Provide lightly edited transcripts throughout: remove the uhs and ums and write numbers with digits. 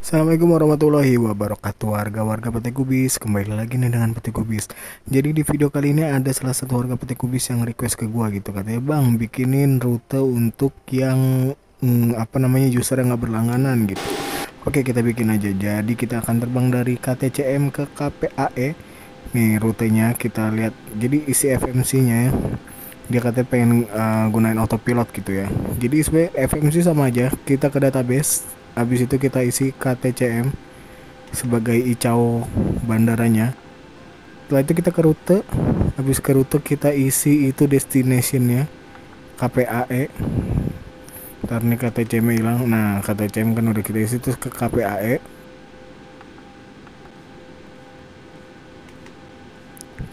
Assalamualaikum warahmatullahi wabarakatuh, warga petik kubis. Kembali lagi nih dengan petik kubis. Jadi di video kali ini ada salah satu warga petik kubis yang request ke gua gitu, katanya bang bikinin rute untuk yang user yang nggak berlangganan gitu. Oke, kita bikin aja. Jadi kita akan terbang dari KTCM ke KPAE. Nih rutenya kita lihat. Jadi isi FMC nya ya, dia katanya pengen gunain autopilot gitu ya. Jadi sebenarnya FMC sama aja, kita ke database. Habis itu kita isi KTCM sebagai ICAO bandaranya. Setelah itu kita ke rute. Habis ke rute kita isi itu destinationnya KPAE. Ntar nih KTCM hilang. Nah KTCM kan udah kita isi, terus ke KPAE.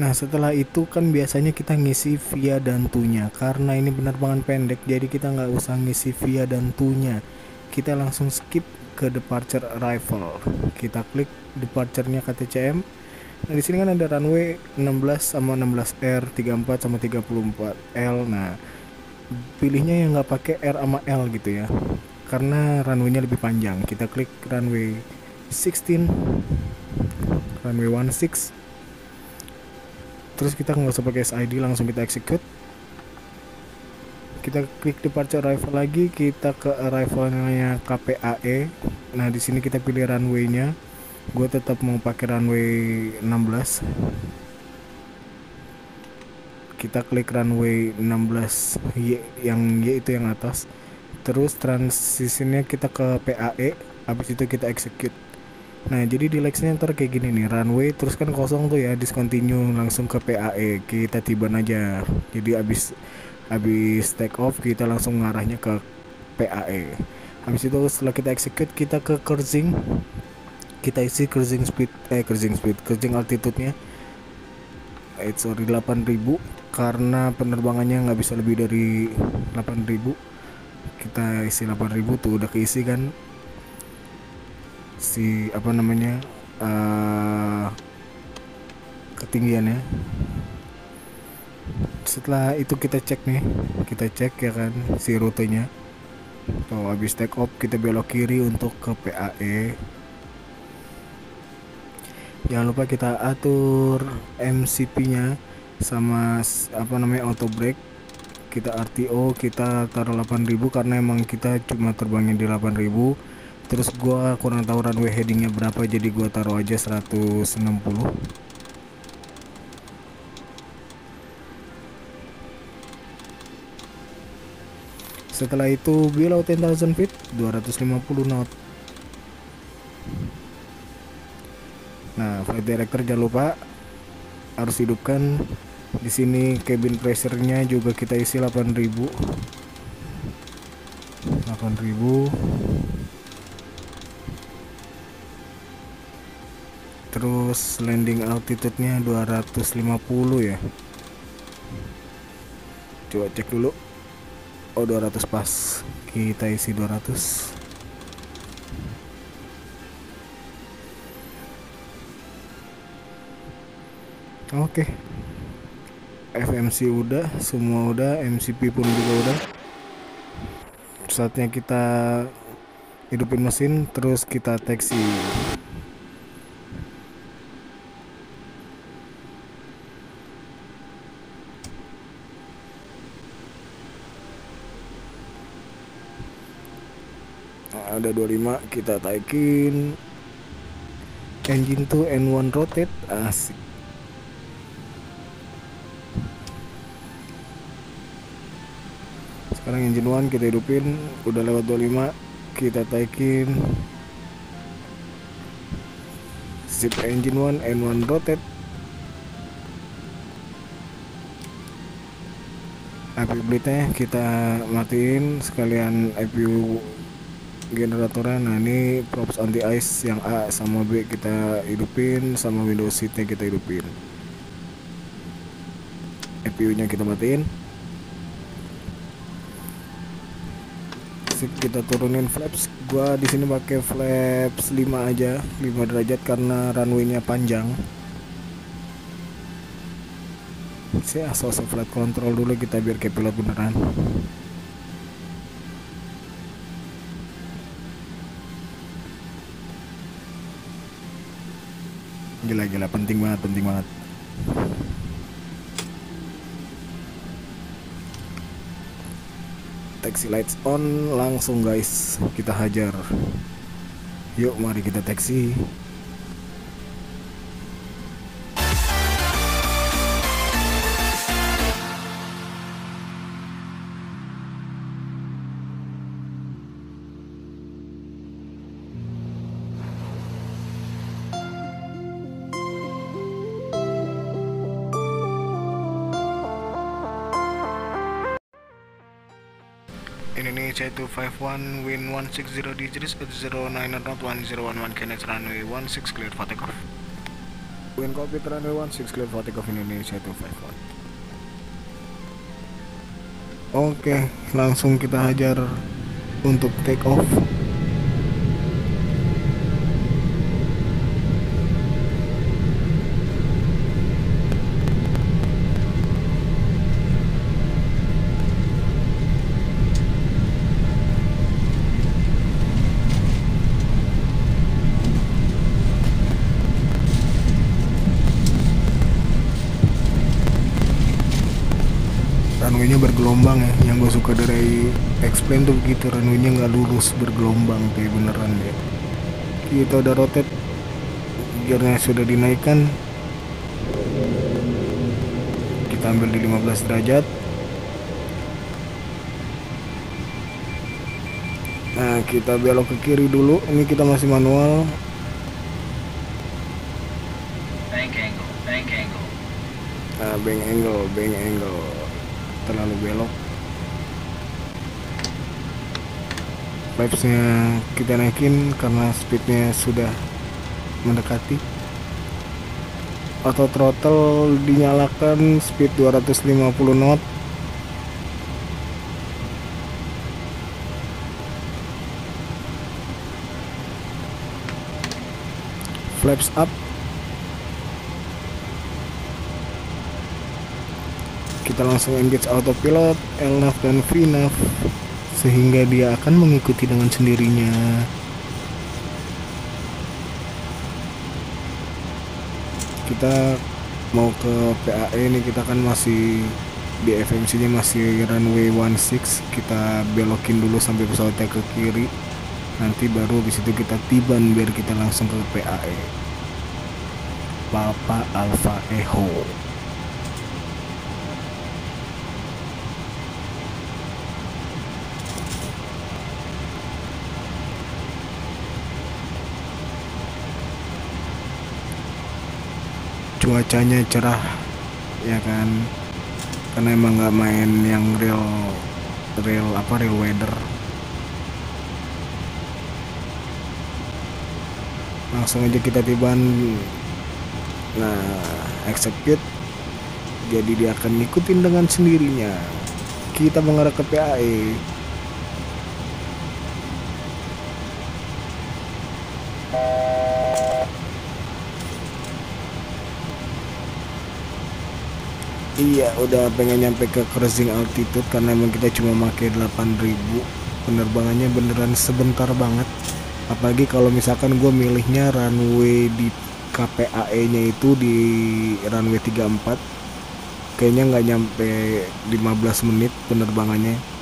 Nah setelah itu kan biasanya kita ngisi via dantunya. Karena ini penerbangan pendek, jadi kita nggak usah ngisi via dantunya. Kita langsung skip ke departure arrival. Kita klik departure-nya KTCM. Nah, di sini kan ada runway 16 sama 16R, 34 sama 34L. Nah, pilihnya yang nggak pakai R sama L gitu ya. Karena runway-nya lebih panjang. Kita klik runway 16, runway 16. Terus kita nggak usah pakai SID, langsung kita execute. Kita klik departure arrival lagi, kita ke arrivalnya KPAE. Nah di sini kita pilih runway-nya. Gue tetap mau pakai runway 16. Kita klik runway 16 Y, yang Y itu yang atas. Terus transisinya kita ke PAE. Habis itu kita execute. Nah jadi di lex-nya ntar kayak gini nih, runway terus kan kosong tuh ya, discontinue langsung ke PAE. Kita tiban aja. Jadi habis take off kita langsung ngarahnya ke PAE. Habis itu setelah kita execute kita ke cruising. Kita isi cruising altitude-nya. It's sorry 8000, karena penerbangannya nggak bisa lebih dari 8000. Kita isi 8000 tuh udah keisi kan. Si ketinggiannya. Setelah itu kita cek nih, kita cek ya kan si rutenya. Kalau habis take off kita belok kiri untuk ke PAE. Jangan lupa kita atur MCP nya sama auto brake. Kita RTO kita taruh 8000 karena emang kita cuma terbangin di 8000. Terus gua kurang tahu runway headingnya berapa, jadi gua taruh aja 160. Setelah itu below 10,000 feet 250 knot. Nah, flight director jangan lupa harus hidupkan. Di sini cabin pressure-nya juga kita isi 8000. Terus landing altitude-nya 250 ya. Coba cek dulu. Oh 200 pas, kita isi 200. Oke. FMC udah, semua udah, MCP pun juga udah. Saatnya kita hidupin mesin, terus kita taksi. Ada 25, kita taikin engine to N1 rotate. Asik. Sekarang engine 1 kita hidupin, udah lewat 25 kita taikin. Sip, engine 1 N1 rotate. APU bleed-nya kita matiin sekalian APU generatornya. Nah ini props anti ice yang A sama B kita hidupin, sama window seat-nya kita hidupin. APU nya kita matiin. Sip, kita turunin flaps. Gua di sini pakai flaps 5 aja, 5 derajat karena runway-nya panjang. Saya asal flight control dulu kita biar kayak pilot beneran. Gila-gila, penting banget, penting banget. Taxi lights on, langsung guys, kita hajar. Yuk, mari kita taxi. Indonesia 251, wind 160 degrees at 09 knot, 1011 KNH, runway 16 clear for takeoff. Wind copy, runway 16 clear for takeoff Indonesia 251. Oke, langsung kita hajar untuk take off. Runway-nya bergelombang ya, yang gue suka dari X-plane tuh begitu, runway-nya nggak lurus, bergelombang kayak beneran ya. Kita udah rotate, gearnya sudah dinaikkan, kita ambil di 15 derajat. Nah, kita belok ke kiri dulu, ini kita masih manual. Bank angle, bank angle. Nah, bank angle, bank angle. Terlalu belok. Flaps-nya kita naikin karena speednya sudah mendekati. Auto throttle dinyalakan, speed 250 knot. Flaps up. Kita langsung engage autopilot, Lnav dan Vnav, sehingga dia akan mengikuti dengan sendirinya. Kita mau ke PAE ini, kita kan masih di FMC nya masih runway 16, kita belokin dulu sampai pesawatnya ke kiri, nanti baru disitu kita tiban biar kita langsung ke PAE. Papa Alpha Echo. Cuacanya cerah ya kan, karena emang nggak main yang real weather. Langsung aja kita tiban. Nah, execute, jadi dia akan ngikutin dengan sendirinya. Kita mengarah ke PAE. Iya, udah pengen nyampe ke cruising altitude karena emang kita cuma pakai 8000. Penerbangannya beneran sebentar banget. Apalagi kalau misalkan gue milihnya runway di KPAE-nya itu di runway 34. Kayaknya nggak nyampe 15 menit penerbangannya.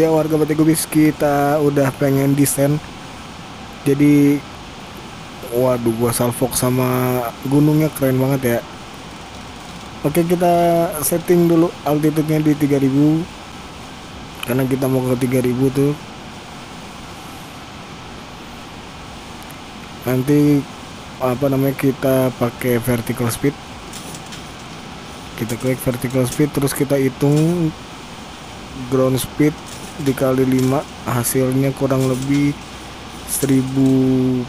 Ya warga Bategubis, kita udah pengen descend. Jadi waduh, gua salfok sama gunungnya keren banget ya. Oke, kita setting dulu altitude-nya di 3000 karena kita mau ke 3000 tuh. Nanti apa namanya, kita pakai vertical speed. kita klik vertical speed, terus kita hitung ground speed dikali 5, hasilnya kurang lebih 1400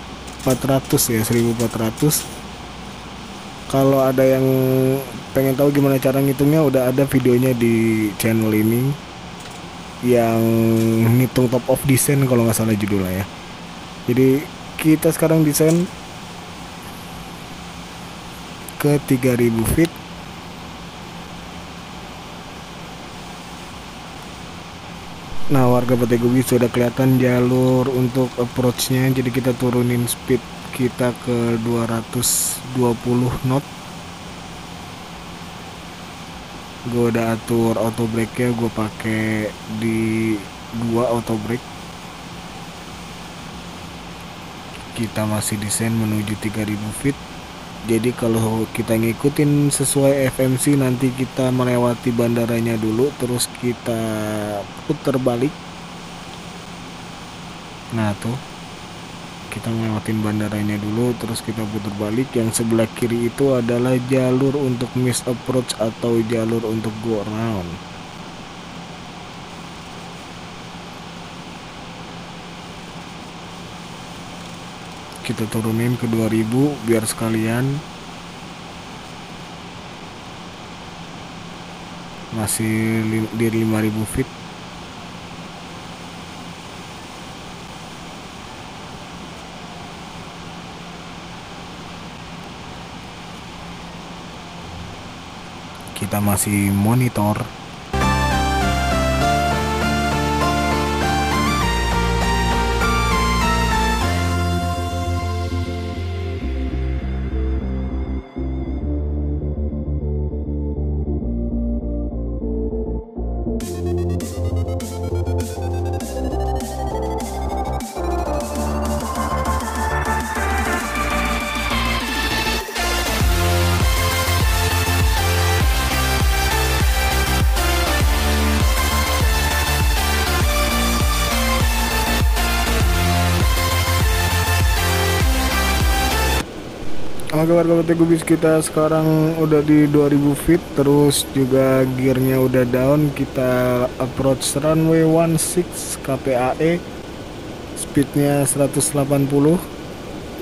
ya, 1400. Kalau ada yang pengen tahu gimana cara ngitungnya, udah ada videonya di channel ini yang ngitung top of descent kalau nggak salah judulnya ya. Jadi kita sekarang descent ke 3000 feet. Nah, warga Bategubi sudah kelihatan jalur untuk approach-nya. Jadi kita turunin speed kita ke 220 knot. Gue udah atur auto brake-nya, gue pakai di 2 auto brake. Kita masih descend menuju 3000 feet. Jadi kalau kita ngikutin sesuai FMC, nanti kita melewati bandaranya dulu, terus kita putar balik. Nah tuh, kita ngelewatin bandaranya dulu, terus kita putar balik. Yang sebelah kiri itu adalah jalur untuk miss approach atau jalur untuk go around. Kita turunin ke 2000 biar sekalian. Masih di 5000 feet. Kita masih monitor. Oke warga Bategubis, kita sekarang udah di 2000 feet, terus juga gearnya udah down. Kita approach runway 16 KPAE, speednya 180.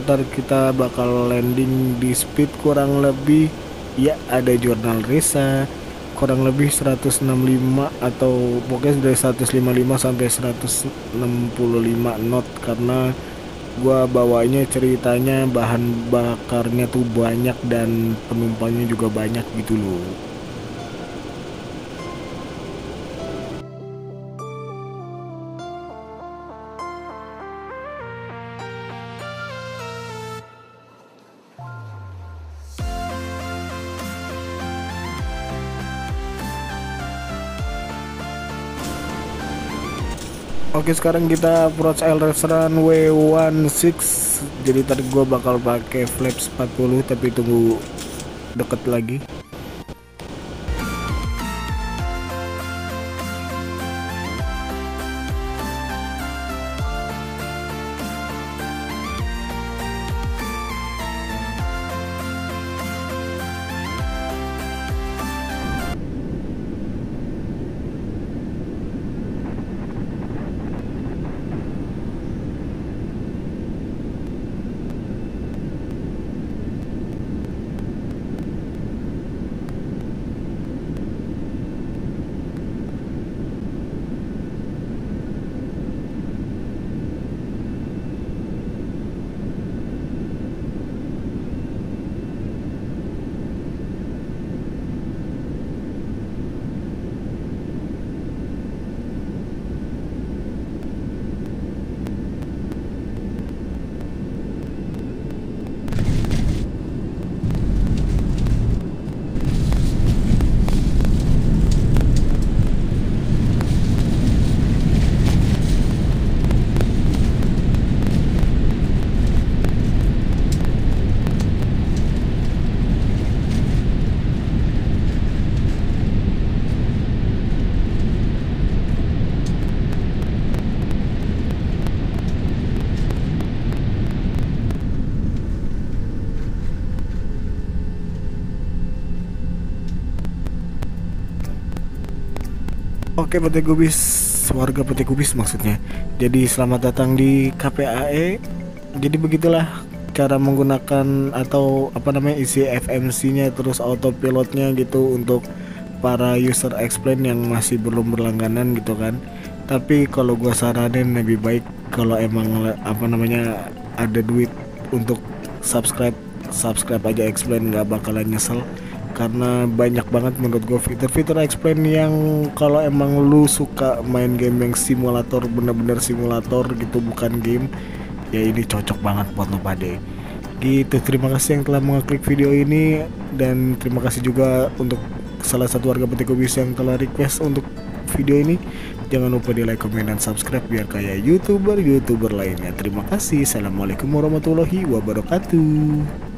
Ntar kita bakal landing di speed kurang lebih, ya ada jurnal Risa, kurang lebih 165, atau pokoknya dari 155 sampai 165 knot, karena gua bawanya ceritanya bahan bakarnya tuh banyak dan penumpangnya juga banyak gitu loh. Oke, sekarang kita approach LRS runway 16. Jadi tadi gue bakal pakai flaps 40, tapi tunggu deket lagi. Oke, Petik Kubis, warga Petik Kubis maksudnya. Jadi selamat datang di KPAE. Jadi begitulah cara menggunakan atau apa namanya isi FMC-nya terus autopilotnya gitu untuk para user X-plane yang masih belum berlangganan gitu kan. Tapi kalau gua saranin lebih baik kalau emang apa namanya ada duit untuk subscribe aja X-plane, nggak bakalan nyesel. Karena banyak banget menurut gue fitur-fitur X-plane yang kalau emang lu suka main game yang simulator, bener-bener simulator gitu, bukan game, ya ini cocok banget buat lo pade gitu. Terima kasih yang telah mengklik video ini, dan terima kasih juga untuk salah satu warga Petik Kubis yang telah request untuk video ini. Jangan lupa di like, komen, dan subscribe biar kayak youtuber-youtuber lainnya. Terima kasih. Assalamualaikum warahmatullahi wabarakatuh.